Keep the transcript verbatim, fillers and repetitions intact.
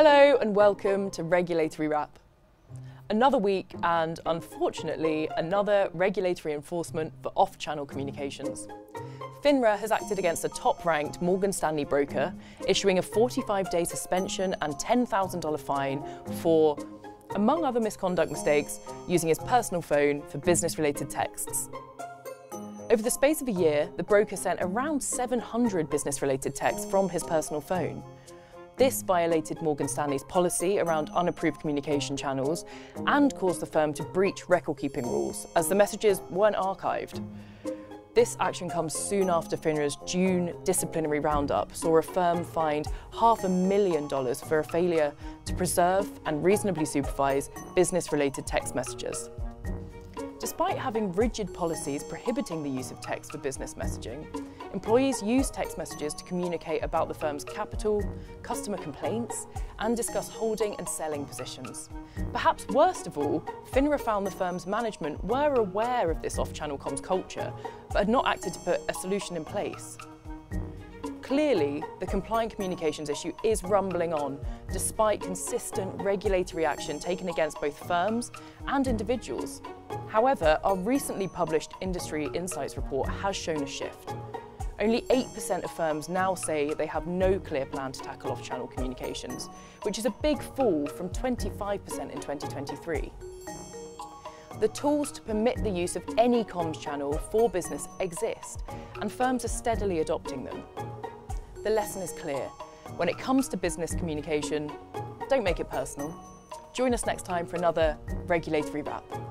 Hello and welcome to Regulatory Wrap. Another week and, unfortunately, another regulatory enforcement for off-channel communications. FINRA has acted against a top-ranked Morgan Stanley broker, issuing a forty-five day suspension and ten thousand dollar fine for, among other misconduct mistakes, using his personal phone for business-related texts. Over the space of a year, the broker sent around seven hundred business-related texts from his personal phone. This violated Morgan Stanley's policy around unapproved communication channels and caused the firm to breach record-keeping rules, as the messages weren't archived. This action comes soon after FINRA's June disciplinary roundup saw a firm fined half a million dollars for a failure to preserve and reasonably supervise business-related text messages. Despite having rigid policies prohibiting the use of text for business messaging, employees use text messages to communicate about the firm's capital, customer complaints, and discuss holding and selling positions. Perhaps worst of all, FINRA found the firm's management were aware of this off-channel comms culture, but had not acted to put a solution in place. Clearly, the compliant communications issue is rumbling on, despite consistent regulatory action taken against both firms and individuals. However, our recently published Industry Insights report has shown a shift. Only eight percent of firms now say they have no clear plan to tackle off-channel communications, which is a big fall from twenty-five percent in twenty twenty-three. The tools to permit the use of any comms channel for business exist, and firms are steadily adopting them. The lesson is clear. When it comes to business communication, don't make it personal. Join us next time for another Regulatory Wrap.